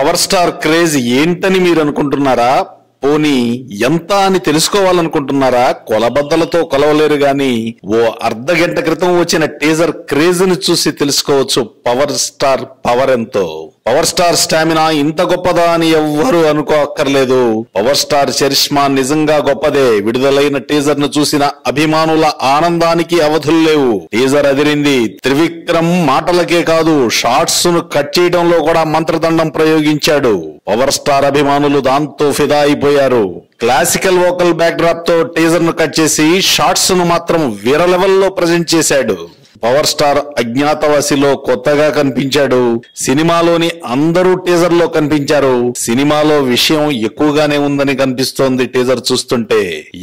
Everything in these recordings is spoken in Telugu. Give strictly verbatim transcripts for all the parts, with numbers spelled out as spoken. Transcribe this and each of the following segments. పవర్ స్టార్ క్రేజ్ ఏంటని మీరు అనుకుంటున్నారా? పోనీ ఎంత అని తెలుసుకోవాలనుకుంటున్నారా? కొలబద్దలతో కొలవలేరు గాని ఓ అర్ధ గంట క్రితం వచ్చిన టీజర్ క్రేజ్ ని చూసి తెలుసుకోవచ్చు పవర్ స్టార్ పవర్ ఎంతో. పవర్ స్టార్ స్టామినా ఇంత గొప్పదా అని ఎవ్వరూ అనుకోక్కర్లేదు. పవర్ స్టార్ చరిష్మా నిజంగా గొప్పదే. విడుదలైన టీజర్ ను చూసిన అభిమానుల ఆనందానికి అవధులు లేవు. టీజర్ అదిరింది. త్రివిక్రమ్ మాటలకే కాదు, షార్ట్స్ ను కట్ చేయడంలో కూడా మంత్రదండం ప్రయోగించాడు. పవర్ స్టార్ అభిమానులు దాంతో ఫిదా అయిపోయారు. క్లాసికల్ వోకల్ బ్యాక్ డ్రాప్ తో టీజర్ ను కట్ చేసి షార్ట్స్ ను మాత్రం వీర లెవెల్లో ప్రజెంట్ చేశాడు. పవర్ స్టార్ అజ్ఞాతవాసిలో కొత్తగా కనిపించాడు. సినిమాలోని అందరూ టీజర్ లో కనిపించారు. సినిమాలో విషయం ఎక్కువగానే ఉందని కనిపిస్తోంది టీజర్ చూస్తుంటే.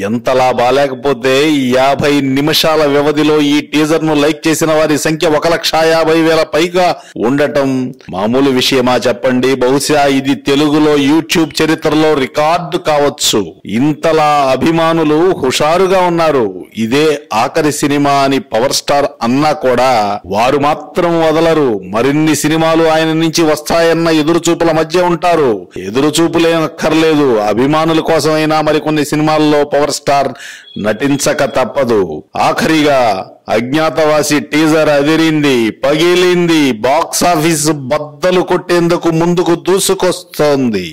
ఎంతలా బాలేకపోతే యాభై నిమిషాల వ్యవధిలో ఈ టీజర్ ను లైక్ చేసిన వారి సంఖ్య ఒక లక్ష యాభై వేల పైగా ఉండటం మామూలు విషయమా చెప్పండి? బహుశా ఇది తెలుగులో యూట్యూబ్ చరిత్రలో రికార్డు కావచ్చు. ఇంతలా అభిమానులు హుషారుగా ఉన్నారు. ఇదే ఆఖరి సినిమా అని పవర్ స్టార్ అన్న కూడా వారు మాత్రం వదలరు. మరిన్ని సినిమాలు ఆయన నుంచి వస్తాయన్న ఎదురుచూపుల మధ్య ఉంటారు. ఎదురుచూపులేనక్కర్లేదు, అభిమానుల కోసమైనా మరికొన్ని సినిమాల్లో పవర్ స్టార్ నటించక తప్పదు. ఆఖరిగా అజ్ఞాతవాసి టీజర్ అదిరింది, పగిలింది. బాక్సాఫీస్ బద్దలు కొట్టేందుకు ముందుకు దూసుకొస్తోంది.